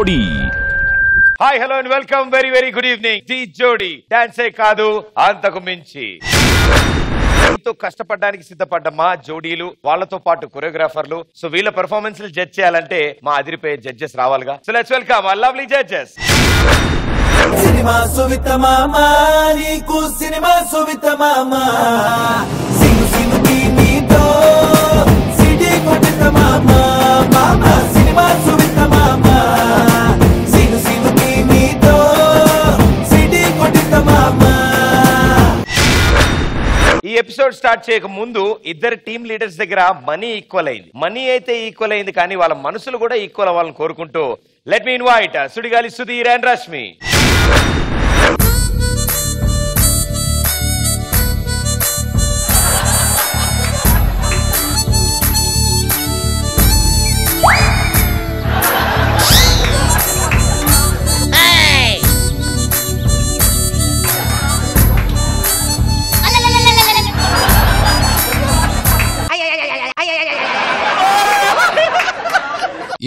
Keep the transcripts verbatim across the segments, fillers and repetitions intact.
जोड़ी hi hello and welcome very very good evening Dhee Jodi डांसे कादू अंतकु मिंची तो కష్టపడడానికి సిద్ధపడ్డ మా జోడీలు వాళ్ళతో పాటు కొరియోగ్రాఫర్లు సో వీళ్ళ పెర్ఫార్మెన్స్ ని జడ్జ్ చేయాలంటే మా అదిరిపోయే జడ్జెస్ రావాలిగా so let's welcome our lovely judges సినిమా సువిత మామా నీకు సినిమా సువిత మామా సిను సిను తీతో సిటీ కొట్ట మామా మామా సినిమా సువిత మామా సిను సిను తీతో సిటీ కొట్ట మామా ఈ ఎపిసోడ్ స్టార్ట్ చేయక ముందు ఇద్దరు టీమ్ లీడర్స్ దగ్గర మనీ ఈక్వల్ అయింది మనీ అయితే ఈక్వల్ అయింది కానీ వాళ్ళ మనసులు కూడా ఈక్వల్ అవ్వాలని కోరుకుంటూ let me invite Sudigali Sudheer and Rashmi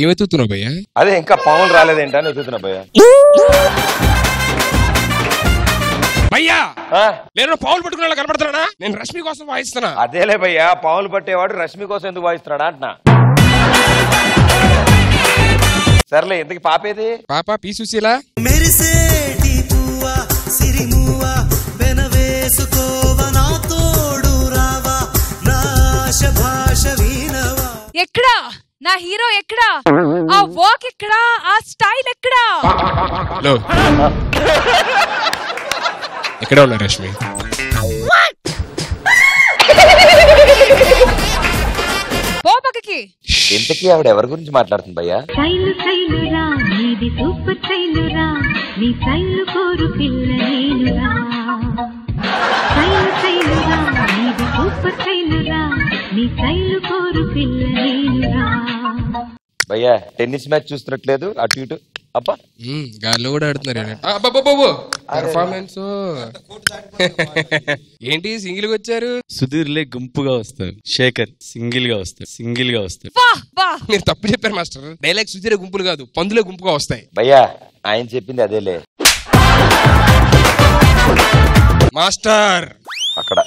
ఏమవుతున్నా భయ్యా అదే ఇంకా పావులు రాలేదేంటా అని అవుతున్నా భయ్యా భయ్యా నేను పావులు పట్టుకునేలా కనపడుతున్నానా నేను రష్మి కోసం వాయిస్తున్నా అదేలే భయ్యా పావులు పట్టేవాడు రష్మి కోసం ఎందుకు వాయిస్తున్నాడా అంటున్నా సర్లే ఎందుకు పాపేది పాప పీ సుశీలా ఎక్కడా నా హీరో ఎక్కడా ఆ వాక్ ఎక్కడా ఆ స్టైల్ ఎక్కడా హలో ఎక్కడ ఉన్నా రష్మి పో పక్కకి ఎంతకీ ఆవిడ ఎవరి గురించి మాట్లాడుతుంది భయ్యా స్టైల్ స్టైల్ రా నీది సూపర్ స్టైల్ రా నీ స్టైల్ కోరు పిల్ల నేను రా స్టైల్ స్టైల్ రా నీది సూపర్ స్టైల్ రా నీ స్టైల్ కోరు పిల్ల నేను రా భయ్యా టెన్నిస్ మ్యాచ్ చూస్తున్నట్లేదు అటు ఇటు అబ్బా గాల్లో కూడా ఆడుతున్నారు ఏంటి సింగిల్ గా వచ్చారు సుధీర్ లే గుంపుగా వస్తారు శేఖర్ సింగిల్ గా వస్తారు సింగిల్ గా వస్తారు మీరు తప్పు చెప్పారు మాస్టర్ డైలాగ్ సుధీరే గుంపులు కాదు పందులే గుంపుగా వస్తాయి భయ్యా ఆయన చెప్పింది అదేలే మాస్టర్ అక్కడ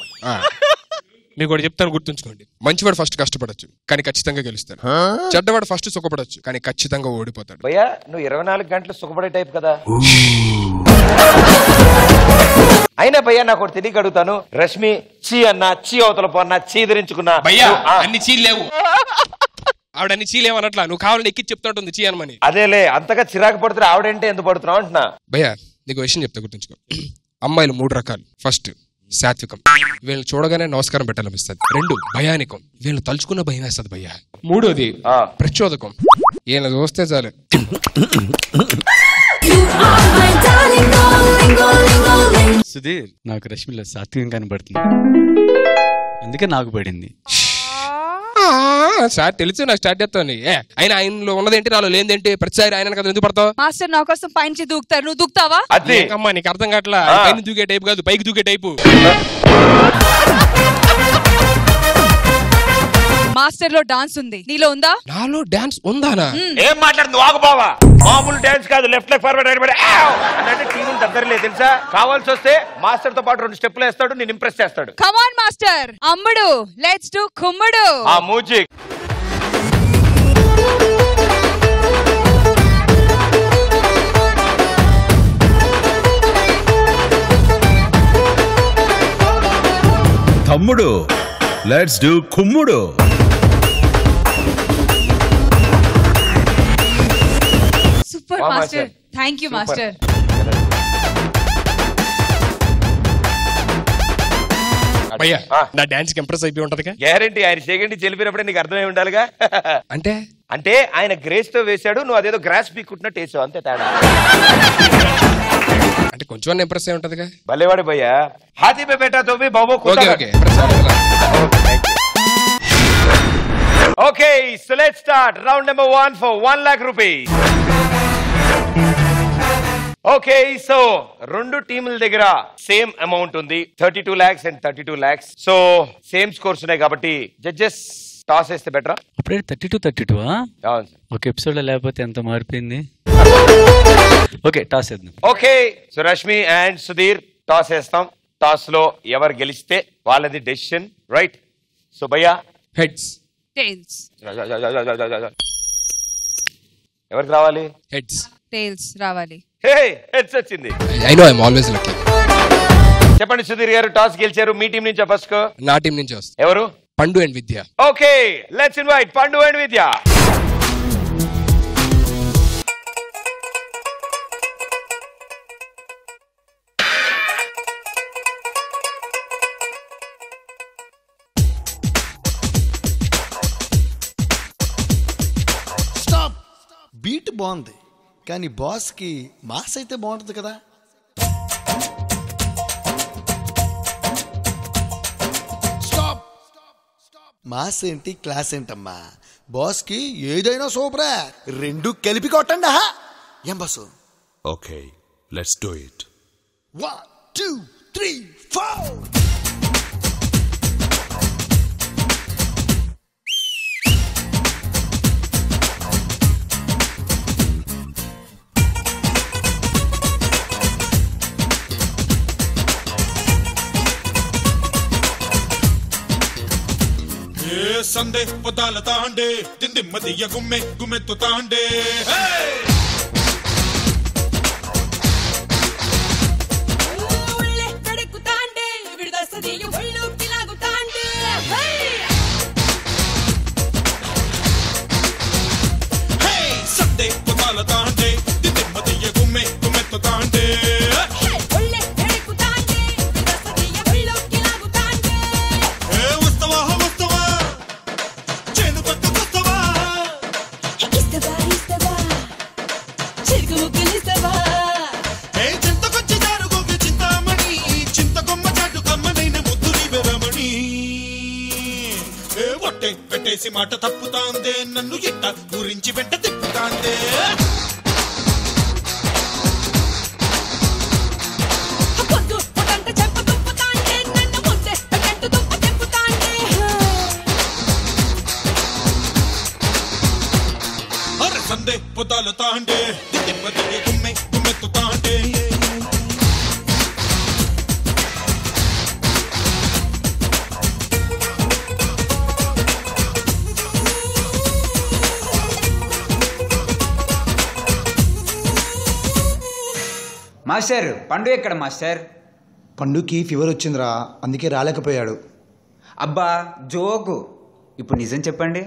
మీకు ఒకటి చెప్తాను గుర్తుంచుకోండి మంచివాడు ఫస్ట్ కష్టపడచ్చు కానీ ఖచ్చితంగా గెలుస్తాడు చెడ్డవాడు ఫస్ట్ సుఖపడచ్చు కానీ ఖచ్చితంగా ఓడిపోతాడు భయ్యా నువ్వు ఇరవై నాలుగు గంటలు సుఖపడే టైప్ కదా అయినా భయ్యా నాకు ఒకటి తెలియక అడుగుతాను రష్మి చీ అన్నా చీ అవతల పోన్నా చీదరించుకున్నా భయ్యా అన్ని చీలేవు ఆవిడ అన్ని చీలేవు అన్నట్లా నువ్వు కావాలని ఎక్కి చెప్తాంటుంది చీ అనమని అదేలే అంతగా చిరాకు పడుతున్నా ఆవిడంటే ఎందుకు పడుతున్నావు అంటున్నా భయ్యా నీకు విషయం చెప్తా గుర్తుంచుకో అమ్మాయిలు మూడు రకాలు ఫస్ట్ సాత్వికం వీళ్ళు చూడగానే నమస్కారం పెట్టాలనిపిస్తుంది రెండు భయానికం వీళ్ళు తలుచుకున్న భయం వేస్తుంది భయ్యా మూడోది ప్రచోదకం వీళ్ళ చూస్తే చాలు సుధీర్ నాకు రష్మిలో సాత్వికం కనబడుతుంది అందుకే నాకు పడింది సార్ తెలుసు నాకు స్టార్ట్ చేస్తాను ఆయన ఆయనలో ఉన్నదేంటి నాలో లేదేంటి ప్రతిసారి ఆయన కదా ఎందుకు పడతావు మాస్టర్ నా కోసం పైనుంచి దూకుతారు నువ్వు దూకుతావా అదే అమ్మా నీకు అర్థం కావట్లా పైన దూకే టైపు కాదు పైకి దూకే టైపు మాస్టర్ లో డాన్స్ ఉంది నీలో ఉందా నాలో డాన్స్ ఉందానా ఏం మాట్లాడుతుంది వాగు బావా మామూలు డాన్స్ కాదు లెఫ్ట్ లెఫ్ట్ ఫార్వర్డ్ రైట్ అంటే టీవీని దగ్గరలే తెలుసా కావాల్సి వస్తే మాస్టర్ తో పాటు రెండు స్టెప్లు వేస్తాడు నేను ఇంప్రెస్ చేస్తాడు కమ్ ఆన్ మాస్టర్ అమ్ముడు లెట్స్ డు కుమ్ముడు ఆ మ్యూజిక్ తమ్ముడు లెట్స్ డు కుమ్ముడు Super wow, master. master. Thank you, Super. master. భయ్యా నా డాన్స్ కంప్రెస్ అయిపోయి ఉంటదిగా గ్యారెంటీ ఆయన సెకండ్ చెలిపినప్పుడే నీకు అర్థమై ఉండాలిగా అంటే అంటే ఆయన గ్రేస్ తో వేశాడు నువ్వు అదేదో గ్రాస్ పీక్కుంటున్నట్టు వేసావు అంతే తేడా అంటే కొంచెం ఇంప్రెస్ అయి ఉంటదిగా భలేవాడి భయ్యా హాతీ పే బేటా తో బాబు okay so let's start round number one for one lakh rupees okay so రెండు టీముల దగ్గర సేమ్ అమౌంట్ ఉంది thirty two lakhs and thirty two lakhs so same scores ఉన్నాయి కాబట్టి జడ్జెస్ టాస్ వేస్తే బెటరా ఇప్పుడే థర్టీ టూ థర్టీ టూ ఒక ఎపిసోడ్ లేకపోతే ఎంత మారిపోయింది ఓకే టాస్ చేద్దాం. Okay so Rashmi and Sudheer toss చేస్తాం. టాస్ లో ఎవరు గెలిస్తే వాళ్ళది డెసిషన్ రైట్. సో భయ్యా హెడ్స్ టైల్స్ ఎవరికి రావాలి? హెడ్స్ టైల్స్ రావాలి. హే హెడ్స్ వచ్చింది. I know I am always lucky. చెప్పండి సుధీర్ గారు టాస్ గెలిచారు మీ టీం నుంచి ఫస్ట్ కో నా టీం నుంచి వస్తారు. ఎవరు? Pandu and Vidya. Okay let's invite Pandu and Vidya. Beat బాగుంది కానీ బాస్కి మాస్ అయితే బాగుంటుంది కదా. స్టాప్. మాస్ ఏంటి క్లాస్ ఏంటమ్మా? బాస్కి ఏదైనా సూపరా, రెండు కలిపి కొట్టండి. ఆహా ఏం boss? Okay let's do it. One two three four. संदे पताल तांडे जिंदे मदिया गुमे गुमे तो तांडे ओले कड़े कुतांडे विरदा सदियो होलो किला गुतांडे हे हे संदे पताल तांडे जिंदे मदिया गुमे गुमे तो तांडे పెట్టేసి మాట తప్పుతాందే నన్ను ఇట్ట గురించి వెంట తిప్పుతాందే పొద్దు పొట్టంట చెంప తుప్పుతాందే నన్ను ముందే పెట్టు తుప్ప చెప్పుతాందే అరే సందే పొదాలు తాండే తిమ్మదే గుమ్మె గుమ్మెత్తు తాండే మాస్టర్ పండు ఎక్కడ మాస్టర్? పండుకి ఫీవర్ వచ్చిందిరా అందుకే రాలేకపోయాడు. అబ్బా జోకు, ఇప్పుడు నిజం చెప్పండి.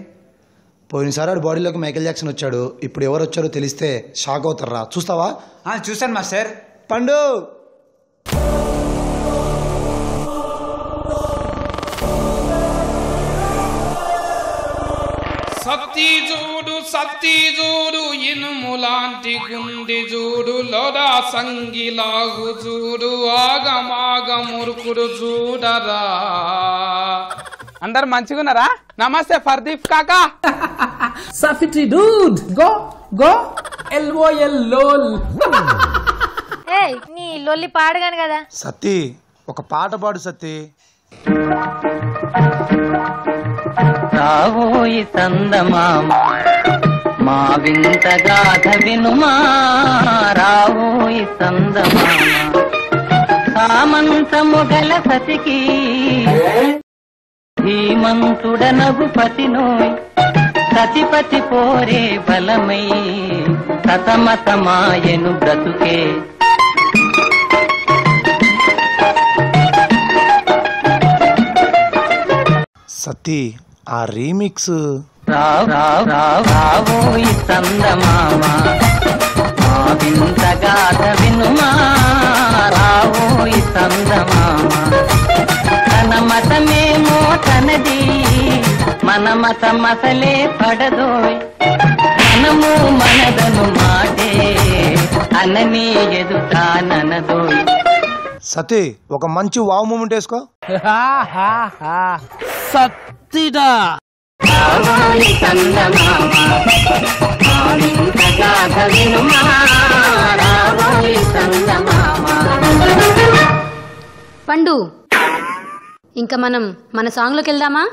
పోయినసారి ఆడు బాడీలోకి మైకేల్ జాక్సన్ వచ్చాడు, ఇప్పుడు ఎవరు వచ్చారో తెలిస్తే షాక్ అవుతారా? చూస్తావా? చూసాను మాస్టర్. పండు సత్తి జోడు సత్తి జోడు ఇనుము లాంటి గుండి జోడు లోడా సంగిలాగు చూడు ఆగమాగ మురుకుడు చూడరా. అందరు మంచిగున్నారా? నమస్తే ఫర్దీఫ్ కాకా. సఫిటీ dude go go LOL lol. ఏయ్ నీ లొల్లి పాడగాను కదా. సత్తి ఒక పాట పాడు. సత్తి రావోయి సందమామ మా వింత గాథ వినుమా రావోయి సందమామ సామంతముగల సతికి ధీమంతుడనగు పతినోయ్ సతిపతి పోరే బలమై సతమతమాయను బ్రతుకే సతీ ఆ రీమిక్స్ రావు రావు రావు రావోయి సందమామ మా వింత గాథ వినుమా రావోయి సందమామ తన మతమేమో తనది మన మతం అసలే పడదోయ్ మనము మనదను మాటే అనని ఎదుటాననదోయ్. సతీ ఒక మంచి వావ్ మూమెంట్ వేసుకో. సత్తిడా పండు ఇంకా మనం మన సాంగ్ లోకి వెళ్దామా?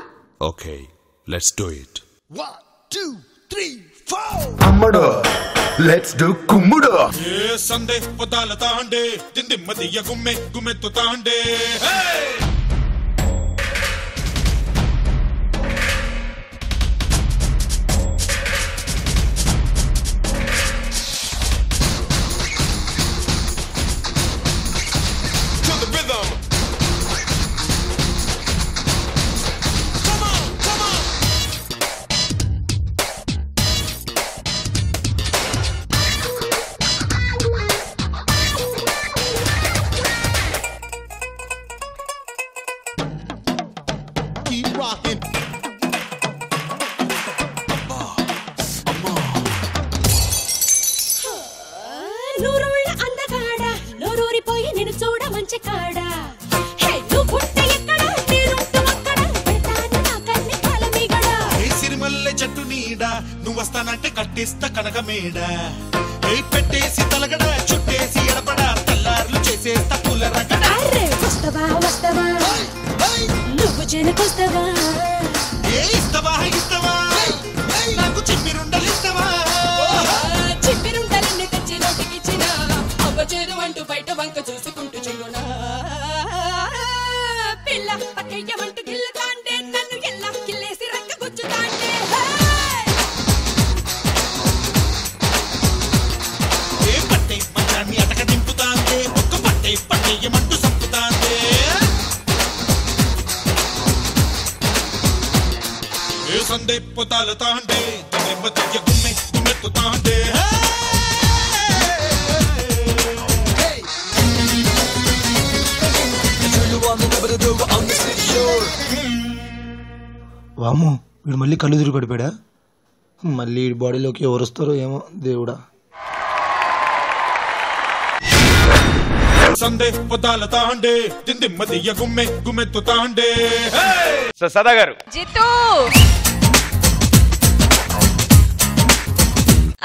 Okay let's do it. One two three Let's do kumuda. Yes, Sunday, potala taande, dindi madiya gumme gumme to taande. Hey! కలుదురు పడిపోడా మళ్ళీ బాడీలోకి ఎవరుస్తారో ఏమో దేవుడా సందే పొతాల తాండే తిండి మధ్య గుమ్మె గుమ్మె తో తాండే హే సో సదాగారు జితూ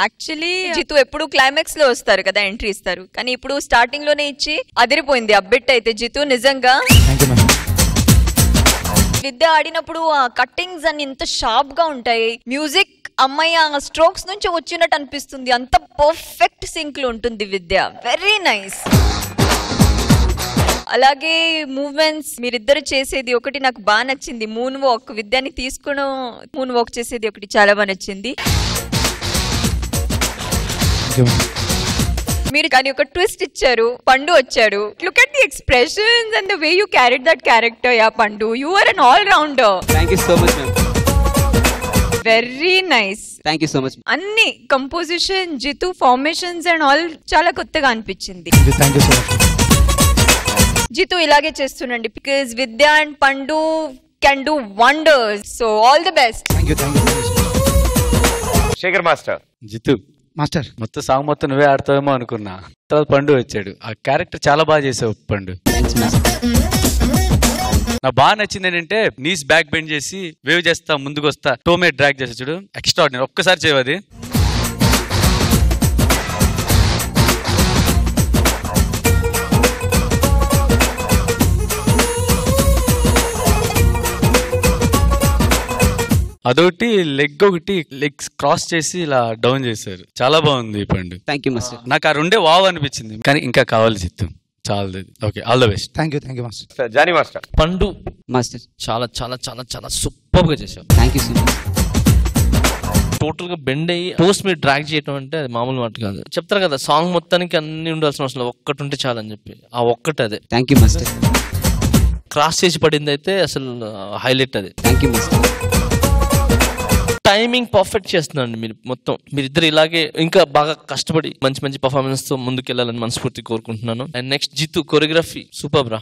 యాక్చువల్లీ జితూ ఎప్పుడు క్లైమాక్స్ లో వస్తారు కదా ఎంట్రీ ఇస్తారు కానీ ఇప్పుడు స్టార్టింగ్ లోనే ఇచ్చి అదిరిపోయింది అబ్బెట్ అయితే జితూ నిజంగా థాంక్యూ మ్యామ్ విద్య ఆడినప్పుడు ఆ కట్టింగ్స్ అన్ని ఎంత షార్ప్ గా ఉంటాయి మ్యూజిక్ అమ్మాయి ఆ స్ట్రోక్స్ నుంచి వచ్చినట్టు అనిపిస్తుంది అంత పర్ఫెక్ట్ సింక్ లో ఉంటుంది విద్య వెరీ నైస్ అలాగే మూవ్మెంట్స్ మీరిద్దరు చేసేది ఒకటి నాకు బాగా నచ్చింది మూన్ వాక్ విద్యని తీసుకుని మూన్ వాక్ చేసేది ఒకటి చాలా బాగా నచ్చింది మీరు కానీ ఒక ట్విస్ట్ ఇచ్చారు పండు వచ్చాడు look at the expressions and the way you carried that character yeah Pandu you are an all rounder thank you so much ma'am very nice thank you so much అన్ని composition Jitu formations and all చాలా కొత్తగా అనిపించింది thank you so much Jitu ఇలాగే చేస్తున్నండి because Vidya and Pandu can do wonders so all the best thank you thank you Shekhar master Jitu master మొత్తం song మొత్తం నువ్వే ఆడతావేమో అనుకున్నా తర్వాత పండు వచ్చాడు ఆ క్యారెక్టర్ చాలా బాగా చేసావు పండు నా బాగా నచ్చింది ఏంటంటే నీస్ బ్యాక్ బెండ్ చేసి వేవ్ చేస్తా ముందుకు వస్తా టోమే డ్రాగ్ చేసా చూడు ఎక్స్ట్రాడినరీ ఒక్కసారి చేయవది అదొకటి లెగ్ ఒకటి లెగ్స్ క్రాస్ చేసి ఇలా డౌన్ చేశారు చాలా బాగుంది పండు థ్యాంక్ యూ మాస్టర్ నాకు ఆ రెండే వావ్ అనిపించింది కానీ ఇంకా కావాలి చిత్తం చాలా okay all the best thank you thank you master Johnny master Pandu master చాలా చాలా చాలా చాలా సూపర్ గా చేశాం thank you so much total గా బెండ్ అయ్యి టోస్ మీద డ్రాగ్ చేయడం అంటే అది మామూలు మాట కాదు చెప్తారు కదా సాంగ్ మొత్తానికి అన్ని ఉండాల్సిన అవసరం ఒక్కటి ఉంటే చాలని చెప్పి ఆ ఒక్కటి అదే థ్యాంక్ యూ మాస్టర్ క్రాస్ చేసి పడింది అయితే అసలు హైలైట్ అది thank you master timing perfect చేస్తున్నారండి మీరు మొత్తం మీరిద్దరు ఇలాగే ఇంకా బాగా కష్టపడి మంచి మంచి పర్ఫార్మెన్స్ తో ముందుకెళ్లాలని మనస్ఫూర్తి కోరుకుంటున్నాను and next Jitu choreography super బ్రా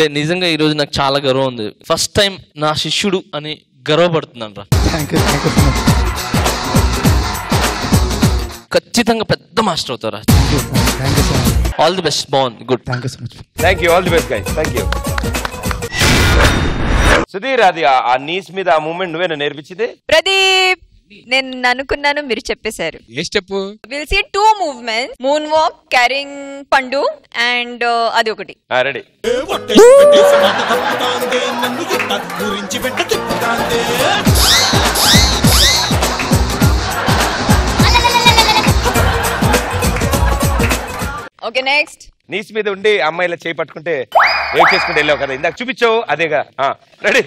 లే నిజంగా ఈ రోజు నాకు చాలా గర్వం ఉంది ఫస్ట్ టైం నా శిష్యుడు అని గర్వపడుతున్నాను రా ఖచ్చితంగా పెద్ద మాస్టర్ అవుతారా ఆల్ ది బెస్ట్ బాగుంది good thank you so much thank you all the best guys thank you Sudheer అది ఆ నీస్ మీద ఆ మూమెంట్ నువ్వేనా నేర్పించింది ప్రదీప్ నేను అనుకున్నాను మీరు చెప్పేశారు ఏ step will see two movements moonwalk carrying Pandu and అది ఒకటి రెడీ Okay, next. नीस में तो उन्हें अम्मा इला चेप पटकूंटे वेटेस में डेल्ला करते इंदा चुपिचो आदेगा हाँ रेडी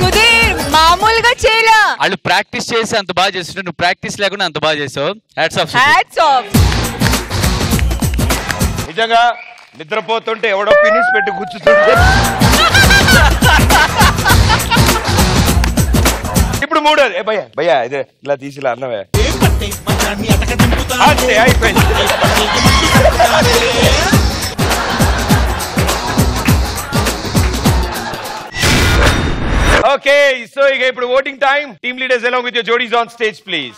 सुधीर मामूल का चेला आलू प्रैक्टिस चेस अंत बाज है सुने नू प्रैक्टिस लगूना अंत बाज है so hats off hats off निजंगा निद्रपोतुंटे ओडो पिनिस पेट गुच्छुतुंटे इप्पुडु मूडर ए भैया भैया इधर इला तीसिला अन्नवे ए पट्टे मचानी अटक दंपुता आते आई पे Okay, so it's voting time. Team leaders along with your jodis on stage, please.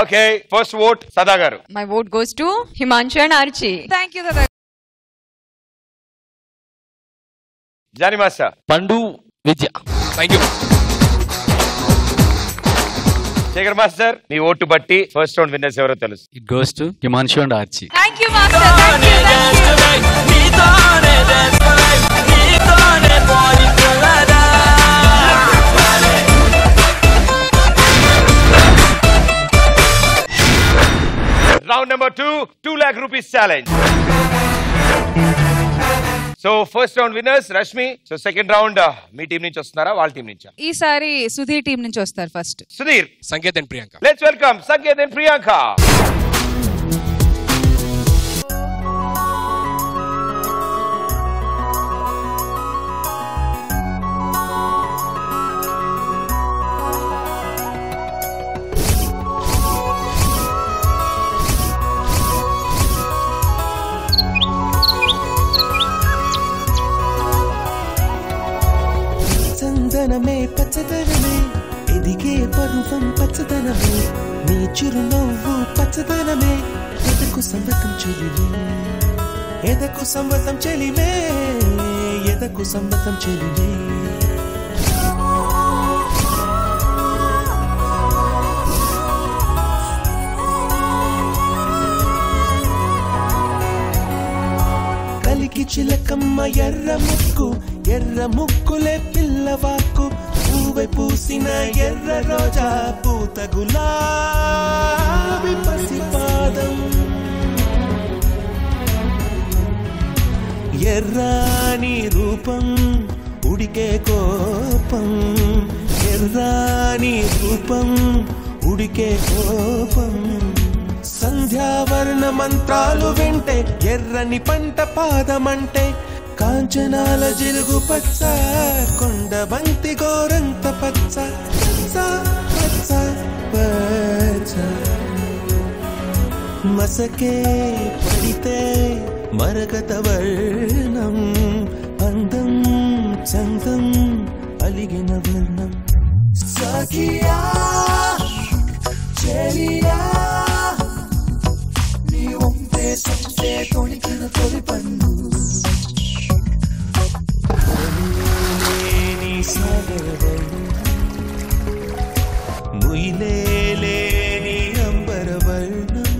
Okay, first vote, Sadagaru. My vote goes to Himanshu and Archi. Thank you, Sadagaru. Jani Master. Pandu Vidya. Thank you. Shekhar Master, you vote to Batti. First round winners, ever tell us. It goes to Himanshu and Archi. Thank you, Master. Thank you, thank you. Round number two, two lakh rupees challenge. So first round winners, Rashmi. So second round, uh, me team ninch ostunara, vaal team ninch. Ee sari Sudheer team ninch ostar first. Sudheer, Sanket and Priyanka. Let's welcome Sanket and Priyanka. संवतम चली में ये तक संवतम चली में कल की चिलकम्मा यर्र मुक्कु यर्र मुक्कुले पिल्लवाकु पूवे पूसीना यर्र रोजा पूत गुलाबी पसिपादम ఎర్రాని రూపం ఉడికే కోపం ఎర్రాని రూపం ఉడికే కోపం సంధ్యావర్ణ మంత్రాలు వింటే ఎర్రని పంట పాదమంటే కాంచనాల జిలుగు పచ్చ కొండ బంతి గోరంత పచ్చ పచ్చ పచ్చ మసకే పడితే मरकत वर्णम अंदम चंदम अलिगिन वर्णम सखिया चेलिया नी उम्ते संते तोड़िकन तोड़ी पन्नू नी सागरवर्ण मुइले लेनी अंबर वर्णम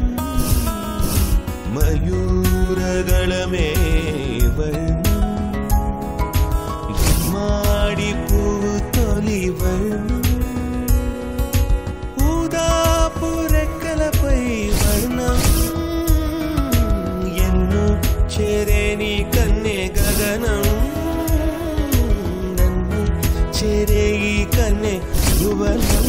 मयूर माड़ी पूव तोली वर्ण उदापूर कलपै वर्ण यन्नु चेरेनी कन्ने गगनं नन्नु चेरेगी कन्ने भुवनं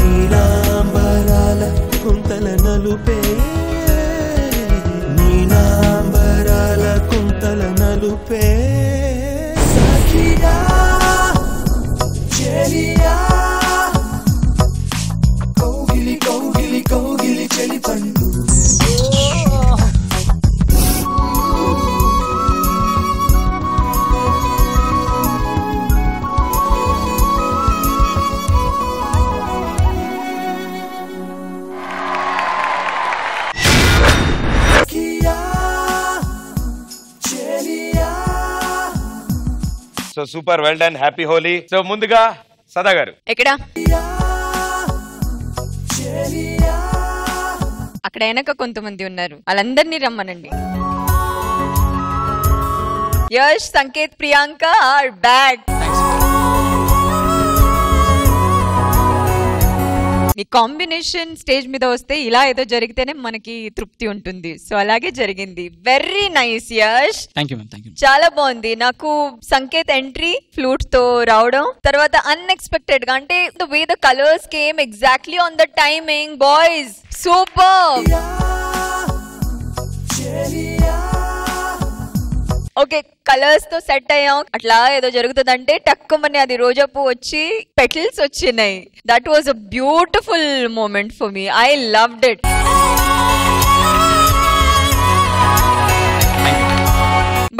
नीलांबराल कुंतल नलुपे नीना पे सखिया चलिया कोगिली कोगिली कोगिली चली Pandu. So super, well done, happy Holi. So munduga Sadagaru. Ekkada? Akkada enaka kontamandi unnaru. Allandarni rammanandi. Yash, Sanket, Priyanka are back. మీ కాంబినేషన్ స్టేజ్ మీద వస్తే ఇలా ఏదో జరిగితేనే మనకి తృప్తి ఉంటుంది. సో అలాగే జరిగింది. Very nice Yash. Thank you ma'am. Thank you. చాలా బాగుంది. నాకు సంకేత్ ఎంట్రీ ఫ్లూట్ తో రావడం తర్వాత అన్ఎక్స్పెక్టెడ్ గా అంటే the way the colours came exactly on the timing boys super. Okay colours తో సెట్ అయ్యాం. అట్లా ఏదో జరుగుతుందంటే టక్కుమని అది రోజా పువ్వు వచ్చి పెటల్స్ వచ్చినాయి. That was a beautiful moment for me. I loved it.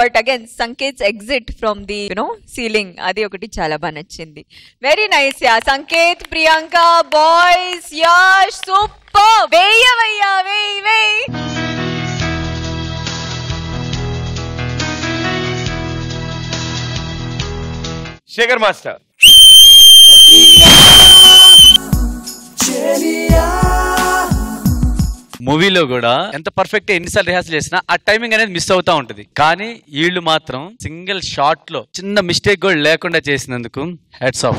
But again Sanket's exit from the you know ceiling అది ఒకటి చాలా బాగా నచ్చింది. Very nice yeah Sanket Priyanka boys Yash super. వేయవయ్యా వేయ్ వేయ్. शेखर मास्टर मूवी पर्फेक्ट एन सारे रिहर्सल आ टाइमिंग अने मिस अवता उ सिंगल शॉट मिस्टेक लेकिन heads off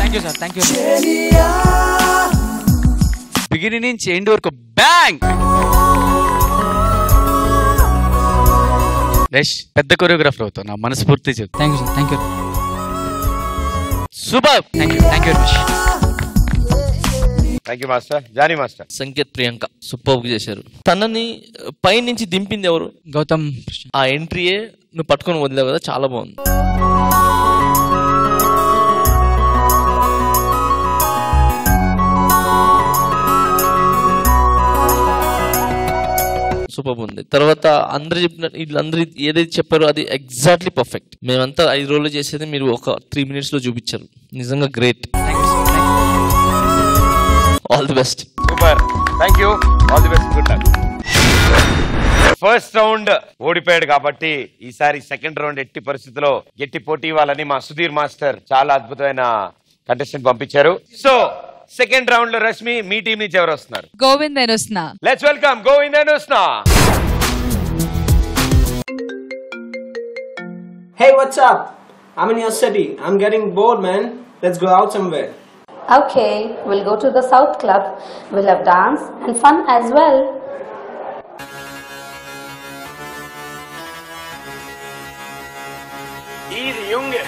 thank you sir. Thank you. Beginning end वरकू बैंग कोरियोग्राफर होता ना मनस्फूर्ति से thank you thank you super. Thank you thank you thank you master. जानी मास्टर संकेत प्रियंका सुपर्ब చేశారు. తనని పై నుంచి దింపింది ఎవరు? గౌతమ్. ఆ ఎంట్రీయే నువ్వు పట్టుకొని వదిలేవు కదా, చాలా బాగుంది. సూపర్ ఉంది. తర్వాత అందరూ చెప్పిన వీళ్ళందరూ ఏదైతే చెప్పారో అది ఎగ్జాక్ట్లీ పర్ఫెక్ట్. మేమంతా ఐదు రోజులు చేసేది మీరు ఒక త్రీ మినిట్స్ లో చూపించారు. నిజంగా great. All the best. Super. Thank you. All the best. Good luck. First round ఓడిపోయాడు కాబట్టి ఈసారి సెకండ్ రౌండ్ ఎట్టి పరిస్థితుల్లో గట్టి పోటీ ఇవ్వాలని మా సుధీర్ మాస్టర్ చాలా అద్భుతమైన కంటెస్టెంట్ పంపించారు. సో సెకండ్ రౌండ్ లో రష్మి మీ టీం నుంచి ఎవరు వస్తున్నారు? గోవింద్ నేను వస్తున్నా. లెట్స్ వెల్కమ్ గోవింద్ నేను వస్తున్నా. Hey, what's up? I'm in your city. I'm getting bored, man. Let's go out somewhere. Okay, we'll go to the South Club. We'll have dance and fun as well. Easy, younge.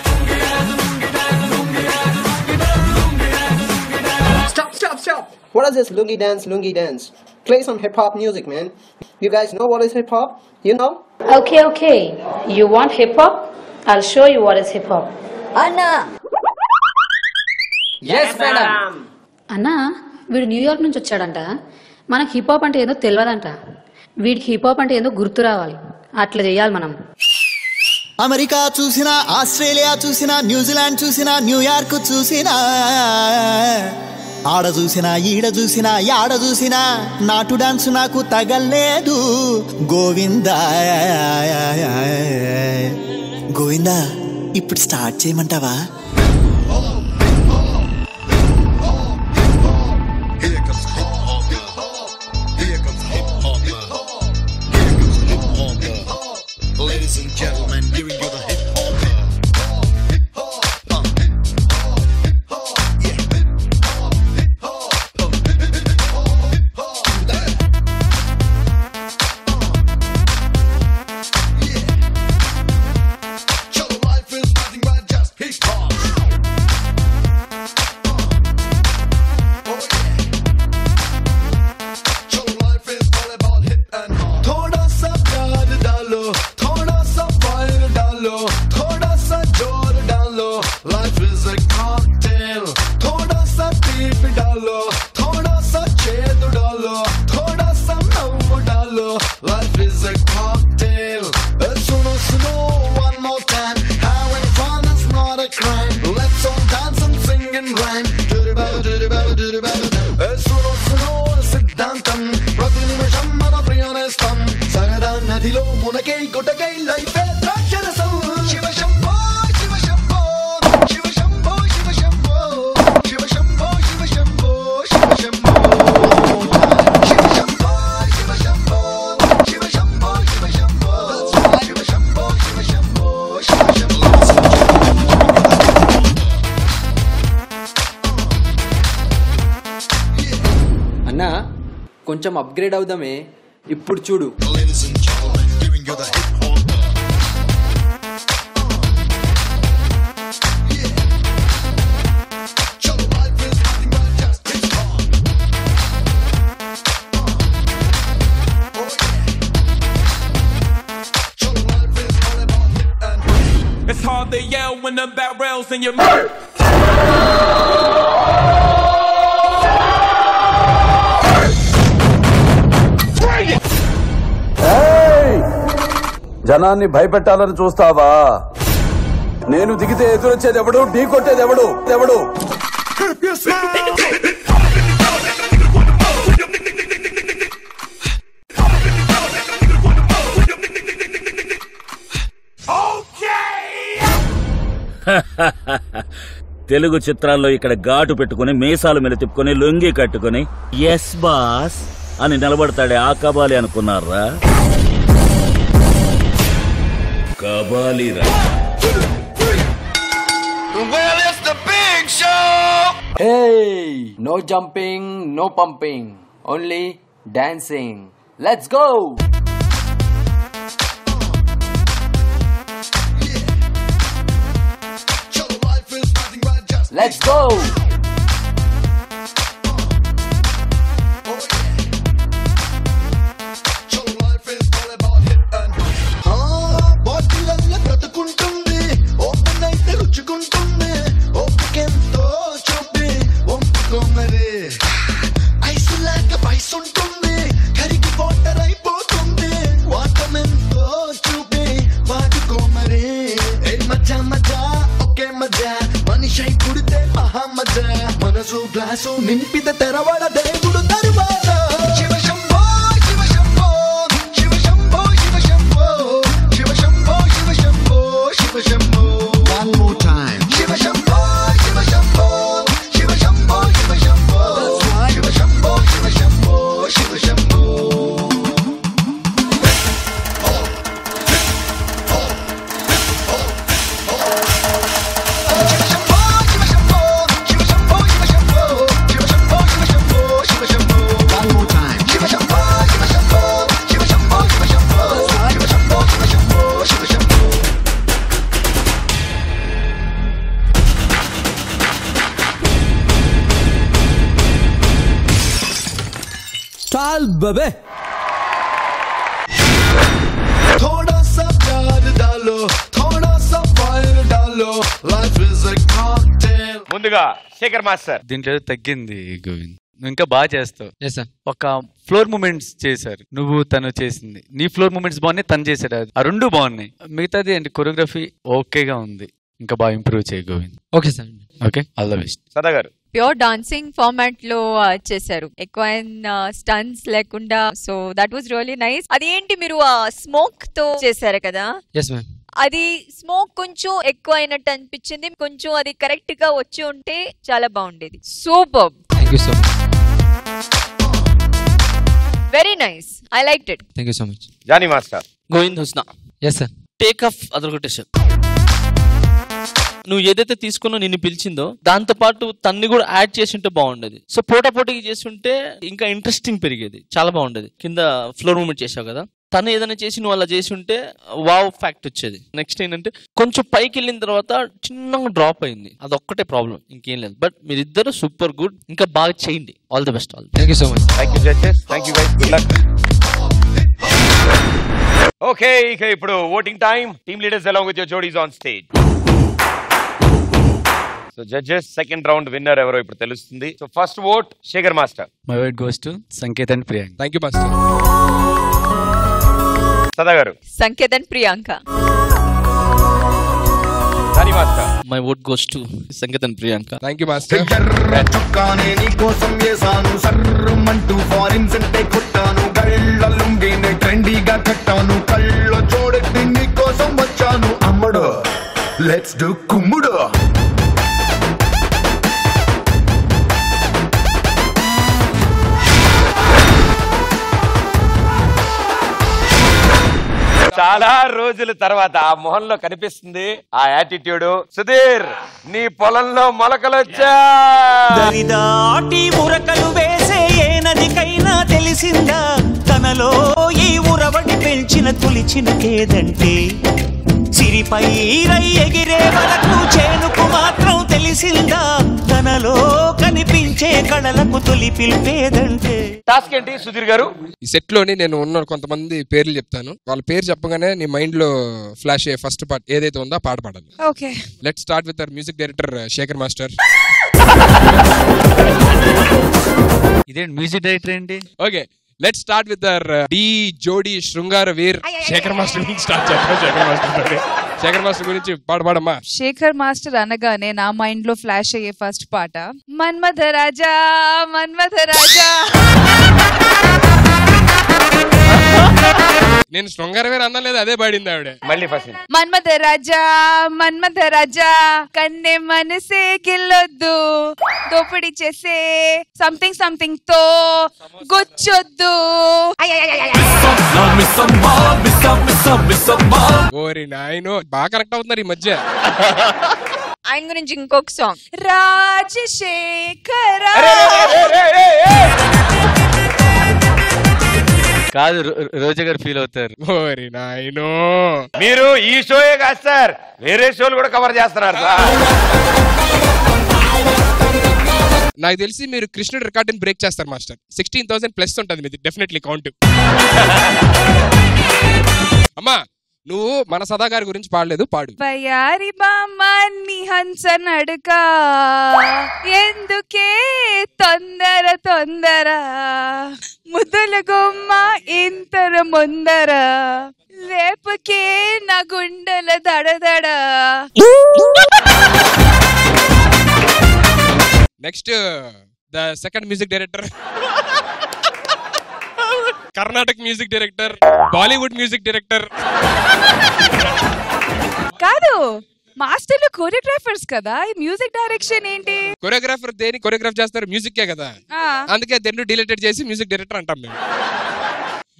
Stop, stop. What is this lungi dance, lungi dance? Play some hip-hop music, man. You guys know what is hip-hop? You know? Okay, okay. You want hip-hop? I'll show you what is hip-hop. Anna! Yes, madam! Anna, we're in New York. We're going to hip-hop. We're going to hip-hop. We're going to hip-hop. We're going to America చూసినా, Australia చూసినా, New Zealand చూసినా, New York చూసినా, ఆడ చూసినా, ఈడ చూసినా, యాడ చూసినా, నాటు డాన్స్ నాకు తగలేదు. గోవిందా గోవిందా ఇప్పుడు స్టార్ట్ చేయమంటావా? Hip hop. వ్యాధిలో మునకై గుటకై లైఫే ద్రాక్షరసం శివ శంభో శివ శంభో శివ శంభో శివ శంభో శివ శంభో శివ శంభో శివ శంభో శివ శంభో శివ శంభో శివ శంభో శివ శంభో శివ శంభో శివ శంభో శివ శంభో అన్న కొంచెం అప్గ్రేడ్ అవుదామే ఇప్పుడు చూడు It's hard to yell when the barrel's in your mouth. జనాన్ని భయపెట్టాలని చూస్తావా నేను దిగితే ఎదురొచ్చేది ఎవడు ఢీ కొట్టేది ఎవడు ఎవడు తెలుగు చిత్రాల్లో ఇక్కడ ఘాటు పెట్టుకుని మీసాలు మెలితిప్పుకొని లొంగి కట్టుకుని ఎస్ బాస్ అని నిలబడతాడే ఆ కబాలి అనుకున్నారా Kabali Rai. Well, it's the big show. Hey, no jumping, no pumping, only dancing. Let's go. Let's go. నింపిత తెరవాడ దేవుడు తరువాత Shiva Shambho Shiva Shambho Shiva Shambho Shiva Shambho Shiva Shambho Shiva Shambho Shiva Shambho one more time Shiva Shambho Shiva Shambho Shiva Shambho Shiva Shambho Shiva Shambho Shiva Shambho Shiva Shambho बबे थोड़ा सा प्यार डालो थोड़ा सा फायर डालो लाइफ इज अ कॉकटेल ముందుగా శేఖర్ మాస్టర్ దీంట్లో తగ్గింది గోవింద్ ఇంకా బాగా చేస్తావు చేసా ఒక ఫ్లోర్ మూమెంట్స్ చేశారు నువ్వు తను చేసింది నీ ఫ్లోర్ మూమెంట్స్ బాగున్నాయి తను చేశాడు అది ఆ రెండు బాగున్నాయి మిగతాది అంటే కొరియోగ్రఫీ ఓకేగా ఉంది ఇంకా బాగా ఇంప్రూవ్ చేయి Govind okay sir okay all the best సదాగారు ప్యూర్ డాన్సింగ్ ఫార్మాట్ లో చేశారు ఎక్కువ స్టన్స్ లేకుండా so that was really nice అదేంటి మీరు స్మోక్ తో చేశారు కదా అది స్మోక్ కొంచెం ఎక్కువ అయినట్టు అనిపించింది కొంచెం అది కరెక్ట్ గా వచ్చి ఉంటే చాలా బాగుండేది super very nice I liked it thank you so much Johnny master Govind Husna yes sir take off అదొకటి సార్ నువ్వు ఏదైతే తీసుకున్నావు నిన్ను పిలిచిందో దాంతో పాటు తన్ని కూడా యాడ్ చేసి ఉంటే బాగుండేది సో పోటా పోటీకి చేస్తుంటే ఇంకా ఇంట్రెస్టింగ్ పెరిగేది చాలా బాగుండేది కింద ఫ్లోర్ మూమెంట్ చేసావు కదా తను ఏదైనా చేసి నువ్వు అలా చేసి ఉంటే వావ్ ఫ్యాక్ట్ వచ్చేది నెక్స్ట్ ఏంటంటే కొంచెం పైకి వెళ్ళిన తర్వాత చిన్నగా డ్రాప్ అయింది అదొక్కటే ప్రాబ్లం ఇంకేం లేదు బట్ మీరిద్దరు సూపర్ గుడ్ ఇంకా బాగా చేయండి all the best all thank you so much thank you judges thank you guys good luck okay ఇక ఇప్పుడు voting time team leaders along with your జోడీస్ on stage So judges, second round winner evaro ippudu telustundi. So first vote Shekhar Master. My vote goes to Sanket and Priyanka. Thank you Master. Sadagaru. Sanket and Priyanka. Jani Master. My vote goes to Sanket and Priyanka. Thank you Master. Garra chukkane ni kosam yesanu sarrumantu foreign sente kottanu garilla lungine trendy ga kattanu let's do Kumuda. చాలా రోజుల తర్వాత ఆ మొహంలో కనిపిస్తుంది ఆ attitude. Sudheer నీ పొలంలో మొలకలొచ్చా? దరిదాటి మురకలు వేసే ఏ నదికైనా తెలిసిందా తనలో ఈ ఉరవడి పెంచిన తులిచిన కేదంటే సిరిపై రై ఎగిరే వరకు చేనుకు మాత్రం తెలిసిందా తనలో కనిపించే కళలకు తొలి పిలిపేదంటే. టాస్క్ ఏంటి సుధీర్ గారు? ఈ సెట్ లోని నేను ఉన్న కొంతమంది పేర్లు చెప్తాను, వాళ్ళ పేరు చెప్పగానే నీ మైండ్ లో ఫ్లాష్ అయ్యే ఫస్ట్ పార్ట్ ఏదైతే ఉందో పాట పాడాలి. Okay let start with our music director Shekhar master. ఇదేంటి మ్యూజిక్ డైరెక్టర్ ఏంటి? Okay let start with our Dhee Jodi శృంగార వీర్ శేఖర్ మాస్టర్ నుంచి స్టార్ట్ చేద్దాం. శేఖర్ మాస్టర్ శేఖర్ మాస్టర్ గురించి పాట పాడమ్మా. శేఖర్ మాస్టర్ అనగానే నా మైండ్ లో ఫ్లాష్ అయ్యే ఫస్ట్ పాట మన్మథ రాజా మన్మథ రాజా. నేను శృంగారవేరు అన్నా లేదు, అదే పాడింది ఆవిడ. మళ్ళీ ఫస్ట్ మన్మథ రాజా మన్మథ రాజా కన్నే మనసే గిల్లొద్దు దోపిడి చేసే సంథింగ్ సంథింగ్ తో గుచ్చొద్దు. ఓరి నాయనో బాగా కరెక్ట్ అవుతున్నారు ఈ మధ్య. ఆయన గురించి ఇంకొక సాంగ్ రాజశేఖర కాదు రోజా గారు ఫీల్ అవుతారు. ఓరి నాయనో మీరు ఈ షోయే కాదు సార్ వేరే షోలు కూడా కవర్ చేస్తున్నారు సార్. నాకు తెలిసి మీరు కృష్ణుడు రికార్డుని బ్రేక్ చేస్తారు మాస్టర్. సిక్స్టీన్ థౌసండ్ ప్లస్ ఉంటుంది మీది డెఫినెట్లీ కౌంట్. అమ్మా నువ్వు మన సదాగారి గురించి పాడలేదు, పాడు. బయారి బామ్మని హంసనడుక ఎందుకే తొందర తొందర ముద్దుల గుమ్మ ఇంతర ముందర రేపకే నా గుండెల దడదడ. Next the second music director Karnataka music director Bollywood music director కాదు మాస్టర్లు కోరియోగ్రాఫర్స్ కదా, ఈ మ్యూజిక్ డైరెక్షన్ ఏంటి? కోరియోగ్రాఫర్ దేని కోరియోగ్రాఫ్ చేస్తారు? మ్యూజిక్కే కదా, అందుకే దేన్ని డిలీటెడ్ చేసి మ్యూజిక్ డైరెక్టర్ అంటాం మేము.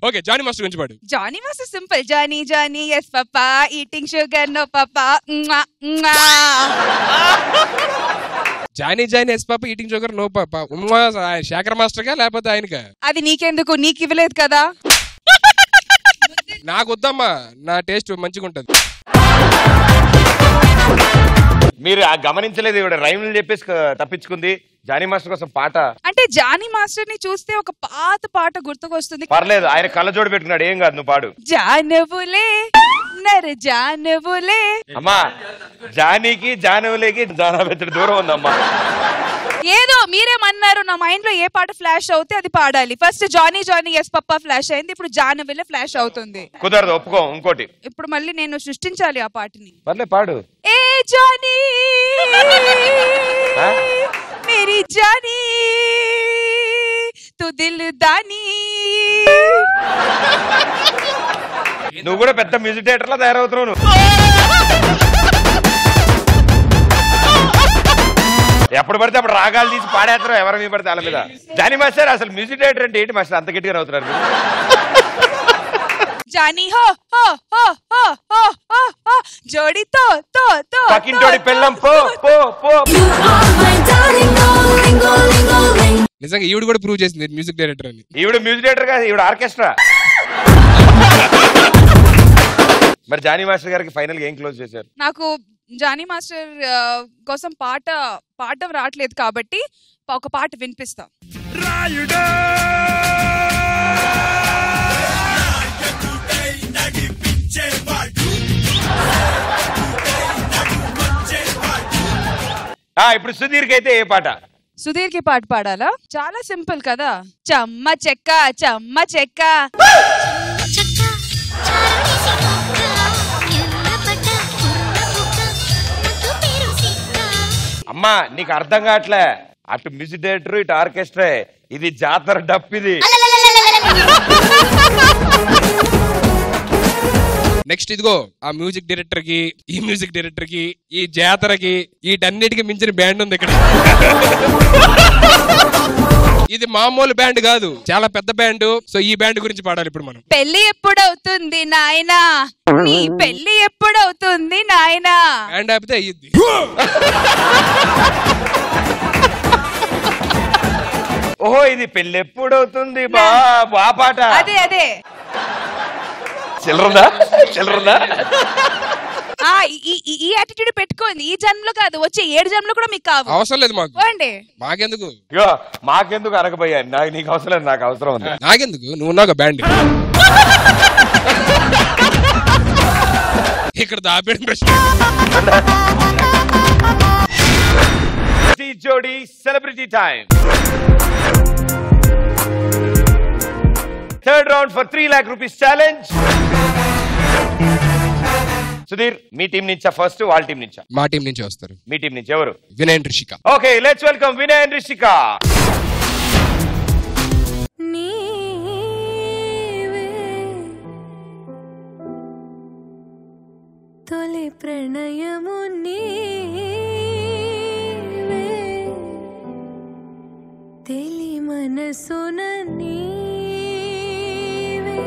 ఓకే జానీ మాస్టర్ గురించి పాడు. Jani master simple Johnny Johnny yes papa eating sugar no papa. Johnny Johnny yes papa eating joker no papa ఉమ్మా శేఖర్ మాస్టర్ గా లేకపోతే ఆయనగా? అది నీకెందుకు, నీకు ఇవ్వలేదు కదా. నాకు వద్దమ్మా, నా టేస్ట్ మంచిగా ఉంటది. మీరు గమనించలేదు ఇవిడ రైమ్లు చెప్పేసి తప్పించుకుంది. జానీ మాస్టర్ కోసం పాట అంటే జానీ మాస్టర్ ని చూస్తే ఒక పాత పాట గుర్తుకొస్తుంది. పర్లేదు ఆయన కళ్ళ జోడు పెట్టుకున్నాడు, ఏం కాదు నువ్వు పాడు. జానవులే నర జానవులే. అమ్మా జానీకి జానవులేకి జానవెత్తడి దూరం ఉందమ్మా. ఏదో మీరేమన్నారు నా మైండ్ లో ఏ పాట ఫ్లాష్ అవుతే అది పాడాలి. First Johnny Johnny yes papa flash అయింది, ఇప్పుడు జానవిలే ఫ్లాష్ అవుతుంది. కుదరదు ఒప్పుకో. ఇంకోటి ఇప్పుడు మళ్ళీ నేను సృష్టించాలి ఆ పాటని. పర్లే పాడు. ఏ జానీ మేరీ జానీ తు దిల్ దానీ. నువ్వు కూడా పెద్ద మ్యూజిక్ డైరెక్టర్ లా తయారవుతున్నావు. ఎప్పుడు పడితే అప్పుడు రాగాలు తీసి పాడేస్తారు ఎవరి మీద పడితే వాళ్ళ మీద. జానీ మాస్టర్ అసలు మ్యూజిక్ డైరెక్టర్ అంటే ఏంటి మాస్టర్ అంత గట్టిగా అవుతున్నారు? జానీ హో హో హో హో హో హో హో జోడి తో తో తో పకింటోడి పెళ్ళం పో పో పో. నిజంగా ఈవిడ కూడా ప్రూవ్ చేసింది మ్యూజిక్ డైరెక్టర్ అని. ఈవిడ మ్యూజిక్ డైరెక్టర్ కాదు, ఈవిడ ఆర్కెస్ట్రా. మరి జానీ మాస్టర్ గారికి ఫైనల్ గా ఏం క్లోజ్ చేశారు? నాకు జానీ మాస్టర్ కోసం పాట పాట రావట్లేదు కాబట్టి ఒక పాట వినిపిస్తా. ఇప్పుడు సుధీర్కి అయితే ఏ పాట? సుధీర్ కి పాట పాడాలా? చాలా సింపుల్ కదా. చమ్మ చెక్క చమ్మ చెక్క అమ్మా నీకు అర్థం కావట్లే. అటు మ్యూజిక్ డైరెక్టర్ ఇటు ఆర్కెస్ట్రా, ఇది జాతర డప్పిది. నెక్స్ట్ ఇదిగో ఆ మ్యూజిక్ డైరెక్టర్ కి ఈ మ్యూజిక్ డైరెక్టర్ కి ఈ జాతరకి వీటన్నిటికి మించిన బ్యాండ్ ఉంది ఇక్కడ. ఇది మామూలు బ్యాండ్ కాదు, చాలా పెద్ద బ్యాండ్. సో ఈ బ్యాండ్ గురించి పాడాలి ఇప్పుడు మనం. పెళ్లి ఎప్పుడు అవుతుంది నాయనా, నీ పెళ్లి ఎప్పుడు అవుతుంది నాయనా. బ్యాండ్ ఆపితే అయ్యింది. ఓహో ఇది పెళ్లి ఎప్పుడు అవుతుంది బాబు ఆ పాట. అదే అదే చిల్లరదా చిల్లరదా ఈ యాటిట్యూడ్ పెట్టుకోండి. ఈ జన్మలో కాదు, వచ్చే ఏడు జన్మలో కూడా మీకు కావాలి. అవసరం లేదు మాకు. పోండి. మాకెందుకు మాకెందుకు అరగబోయా. నీకు అవసరం లేదు, నాకు అవసరం ఉంది. నాకెందుకు, నువ్వు నాకు బ్యాండ్ ఇక్కడ దాపేయడం ప్రశ్న. Dhee Jodi celebrity time. Third round for three lakh rupees challenge. Sudheer మీ టీం నుంచా ఫస్ట్, వాళ్ళ టీం నుంచా? మా టీం నుంచి వస్తారు. మీ టీం నుంచి ఎవరు? Vinayan Rishika. Okay let's welcome Vinayan Rishika. తొలి ప్రణయము నీవే, తెలి మనసున నీవే,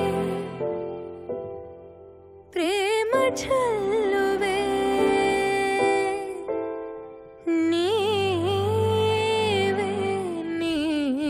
ప్రేమ చల్లువే నీవే నీవే.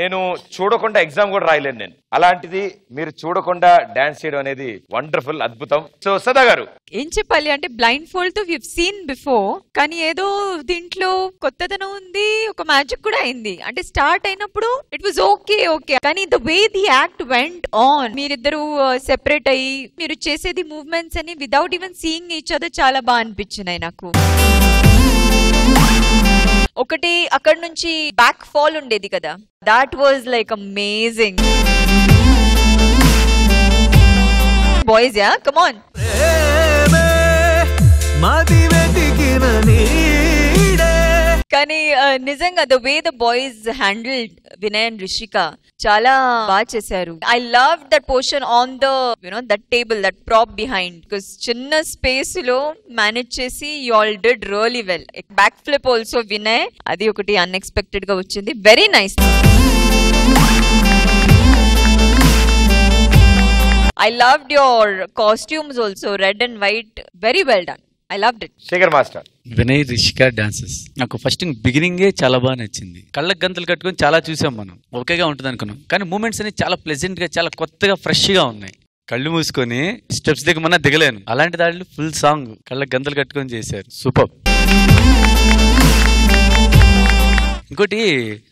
నేను చూడకుండా ఎగ్జామ్ కూడా రాయలేను నేను. అలాంటిది మీరు చూడకుండా డాన్స్ చేయడం అనేది వండర్ఫుల్, అద్భుతం. సో సదా గారు ఏం చెప్పాలి అంటే బ్లైండ్ ఫోల్డ్ తో వి హావ్ సీన్ బిఫోర్, కానీ ఏదో దీంట్లో కొత్తదనం ఉంది, ఒక మ్యాజిక్ కూడా అయింది. అంటే స్టార్ట్ అయినప్పుడు ఇట్ వాస్ ఓకే ఓకే, కానీ the way the act went on, మీరిద్దరు సెపరేట్ అయ్యి మీరు చేసేది మూవ్మెంట్స్ అని without even seeing each other చాలా బాగా అనిపించినాయి నాకు. ఒకటి అక్కడ నుంచి బ్యాక్ ఫాల్ ఉండేది కదా, that was like amazing. Boys yeah come on. కానీ నిజంగా the way the boys handled Vinay and Rishika చాలా బాగా చేశారు. I love that portion on the you know that table, that prop behind, because చిన్న స్పేస్ లో మేనేజ్ చేసి you all did really well. Back flip also Vinay, అది ఒకటి అన్ఎక్స్పెక్టెడ్ గా వచ్చింది, very nice. I loved your costumes also, red and white, very well done. I loved it. Shekhar Master. Vinay Rishika dances. నాకు first in beginning చాలా బాగా నచ్చింది. కళ్ళకు గంతలు కట్టుకొని చాలా చూసాం మనం, ఓకేగా ఉంటుంది అనుకున్నాం, కానీ మూమెంట్స్ అనేవి చాలా ప్లెజెంట్ గా, చాలా కొత్తగా, ఫ్రెష్ గా ఉన్నాయి. కళ్ళు మూసుకొని స్టెప్స్ దిగమన్నా దిగలేను, అలాంటి దాంట్లో ఫుల్ సాంగ్ కళ్ళకు గంతలు కట్టుకొని చేశారు, సూపర్. ఇంకోటి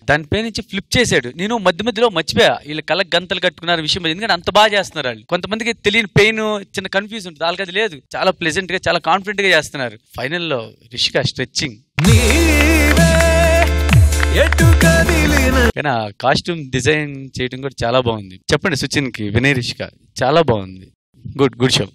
దానిపై నుంచి ఫ్లిప్ చేశాడు, నేను మధ్య మధ్యలో మర్చిపోయా వీళ్ళు కళ్ళకు గంతలు కట్టుకున్నారు విషయం, ఎందుకంటే అంత బాగా చేస్తున్నారు వాళ్ళు. కొంతమందికి తెలియని పెయిన్, చిన్న కన్ఫ్యూజ్ ఉంటుంది, వాళ్ళకి అది లేదు, చాలా ప్లెజెంట్ గా, చాలా కాన్ఫిడెంట్ గా చేస్తున్నారు. ఫైనల్ లో రిషిక స్ట్రెచింగ్, కానీ ఆ కాస్ట్యూమ్ డిజైన్ చేయడం కూడా చాలా బాగుంది. చెప్పండి సుచిన్ కి, వినయ్ రిషిక చాలా బాగుంది, good good show.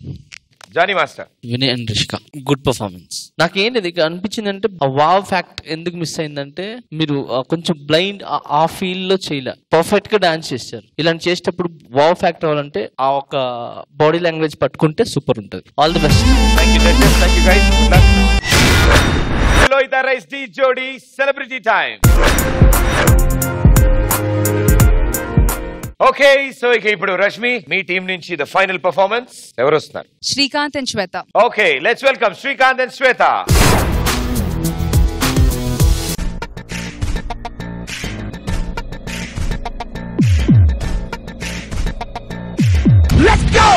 Jani master. Vinay and Rishika good performance. నాకేంటిది అనిపించింది అంటే వావ్ ఫ్యాక్ట్ ఎందుకు మిస్ అయిందంటే మీరు కొంచెం బ్లైండ్ ఆ ఫీల్డ్ లో చేయలే, పర్ఫెక్ట్ గా డాన్స్ చేశారు. ఇలాంటి చేసేటప్పుడు వావ్ ఫ్యాక్ట్ అవ్వాలంటే ఆ ఒక బాడీ లాంగ్వేజ్ పట్టుకుంటే సూపర్ ఉంటుంది. All the best. Dhee Jodi celebrity time. Okay, so ఇక ఇప్పుడు రష్మి మీ టీం నుంచి ద ఫైనల్ పర్ఫార్మెన్స్ ఎవరు వస్తున్నారు? Srikanth and Shweta. Okay, let's welcome Srikanth and Shweta. Let's go.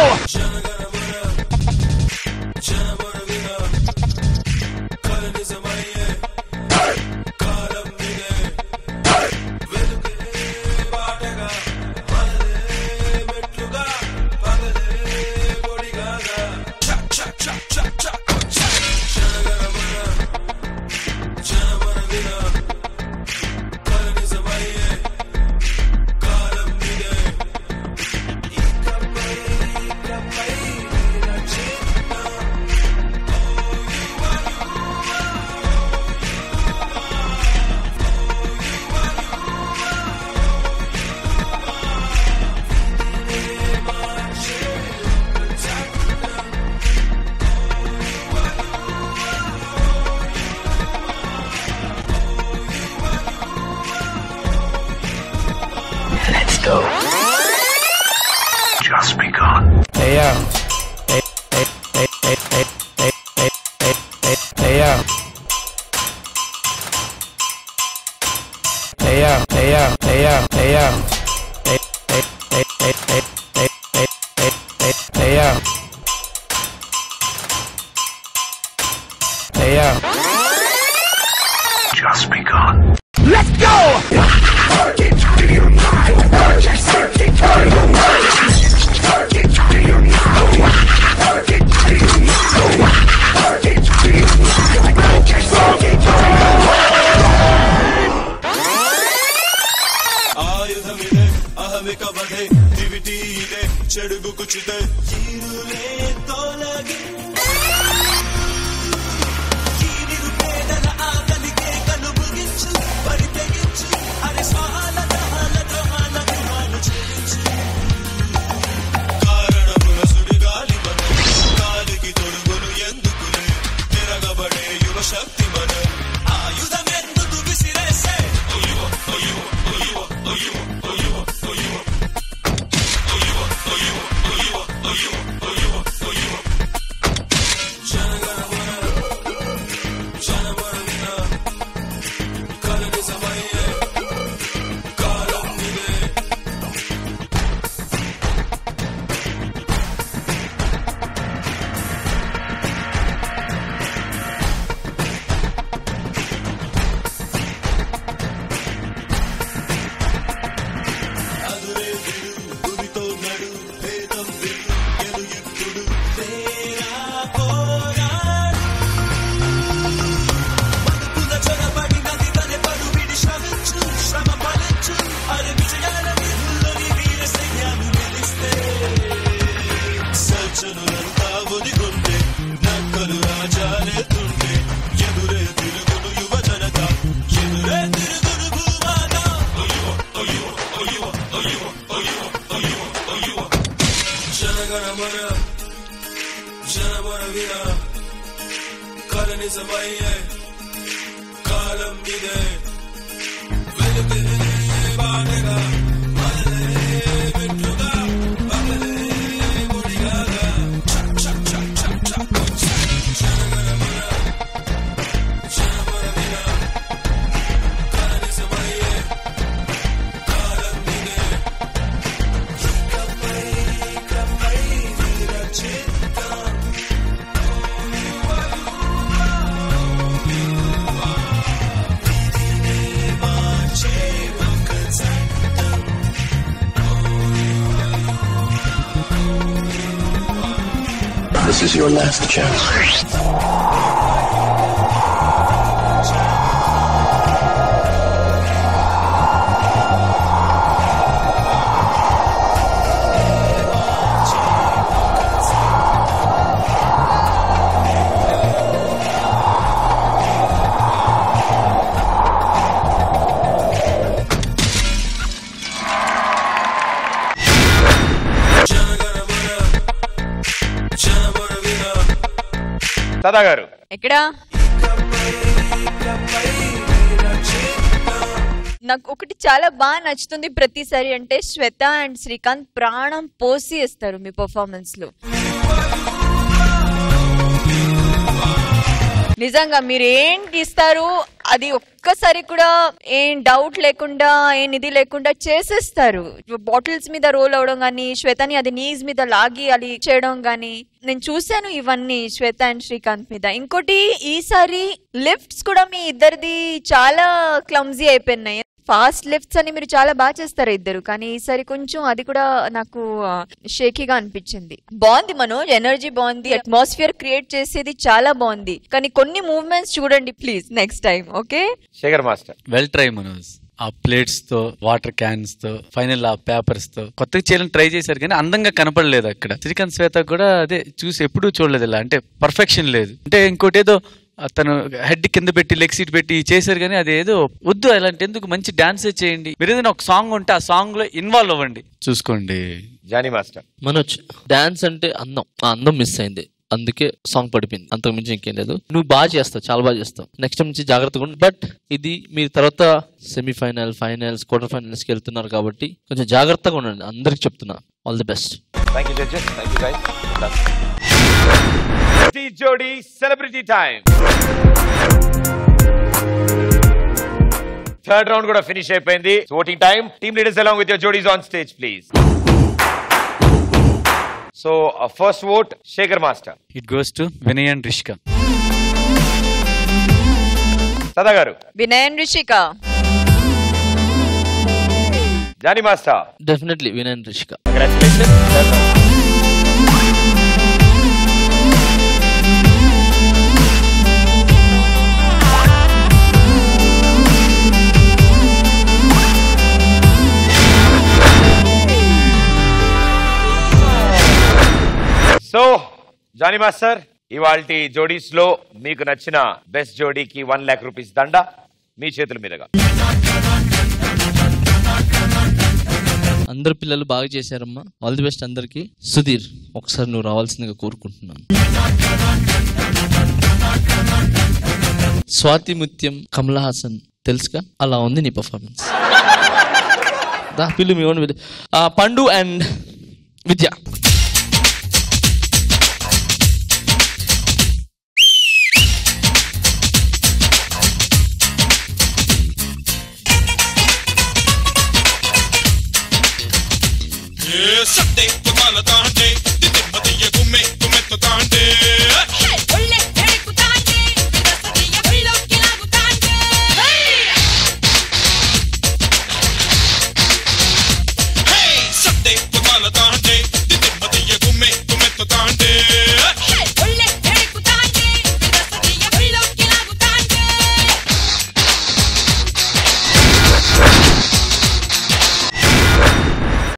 ಕಾಲನೆ ಸಮಯ ಕಾಲಂಬಿದೆ ವೆಲುಪೆನೆ ಬಾಣಗ ಮನೆ ಬಿಟ್ಟುಗ ಬಗಲೇ ಮುಡಿಯಾಗ ಚಕ್ ಚಕ್ ಚಕ್ ಚಕ್ ಚಕ್ ಚಕ್ This is your last chance. సదాగారు ఎక్కడ? నాకు ఒకటి చాలా బాగా నచ్చుతుంది ప్రతిసారి అంటే శ్వేత అండ్ శ్రీకాంత్ ప్రాణం పోసి ఇస్తారు మీ పర్ఫార్మెన్స్ లో. నిజంగా మీరు ఏంటి ఇస్తారు అది ఒక్కసారి కూడా ఏం డౌట్ లేకుండా ఏం ఇది లేకుండా చేసేస్తారు. బాటిల్స్ మీద రోల్ అవడం కానీ శ్వేతని అది నీస్ మీద లాగి అది చేయడం కానీ నేను చూశాను ఇవన్నీ శ్వేత అండ్ శ్రీకాంత్ మీద. ఇంకోటి ఈసారి లిఫ్ట్స్ కూడా మీ ఇద్దరిది చాలా క్లమ్జీ అయిపోయినాయి. ఫాస్ట్ లిఫ్ట్స్ అని మీరు చాలా బాగా చేస్తారు ఇద్దరు, కానీ ఈసారి కొంచెం అది కూడా నాకు షేకీగా అనిపించింది. బాగుంది మనోజ్, ఎనర్జీ బాగుంది, అట్మాస్ఫియర్ క్రియేట్ చేసేది చాలా బాగుంది, కానీ కొన్ని మూవ్మెంట్స్ చూడండి please next time. Okay Shekhar master, well try Manoj. ఆ ప్లేట్స్ తో వాటర్ క్యాన్స్ తో ఫైనల్ ఆ పేపర్స్ తో కొత్తగా చేయాలని ట్రై చేశారు కానీ అందంగా కనపడలేదు. అక్కడ శ్రీకాంత్ శ్వేత కూడా అదే చూసి ఎప్పుడూ చూడలేదు ఇలా, అంటే పర్ఫెక్షన్ లేదు. అంటే ఇంకోటి ఏదో తను హెడ్ కింద పెట్టి లెగ్ సీట్ పెట్టి చేశారు కానీ అదేదో వద్దు అలాంటి, ఎందుకు మంచి డాన్స్ చేయండి. మీరు ఏదైనా ఒక సాంగ్ ఉంటే ఆ సాంగ్ లో ఇన్వాల్వ్ అవ్వండి. చూసుకోండి జానీ మాస్టర్. మనోజ్ డాన్స్ అంటే అందం, ఆ అందం మిస్ అయింది అందుకే సాంగ్ పడిపోయింది, అంతకు మించి ఇంకేం లేదు. నువ్వు బాగా చేస్తావు, చాలా బాగా చేస్తావు, నెక్స్ట్ టైం నుంచి జాగ్రత్తగా ఉండు. బట్ ఇది మీరు తర్వాత సెమీఫైనల్ ఫైనల్స్ క్వార్టర్ ఫైనల్స్ కి వెళ్తున్నారు కాబట్టి కొంచెం జాగ్రత్తగా ఉండండి, అందరికి చెప్తున్నా. All the best. Dhee Jodi celebrity time third round కూడా ఫినిష్ అయిపోయింది. Voting time. Team leaders along with your జోడీస్ on stage please. So uh, first vote Shekhar Master. It goes to Vinay and Rishika. Sadagaru. Vinay and Rishika. Jani Master. Definitely Vinay and Rishika. Congratulations. So Jani master, ఇవాల్టి జోడీస్ లో మీకు నచ్చిన best జోడీకి one lakh rupees దండ మీ చేతుల మీదుగా. అందరు పిల్లలు బాగా చేశారమ్మా, ఆల్ ది బెస్ట్ అందరికి. సుధీర్ ఒకసారి నువ్వు రావాల్సిందిగా కోరుకుంటున్నాను. స్వాతి ముత్యం కమల్ హాసన్ తెలుసుగా, అలా ఉంది నీ పర్ఫార్మెన్స్. దా పిల్లు మీ ఓన్ పండు and Vidya. Sunday, we're gonna dance.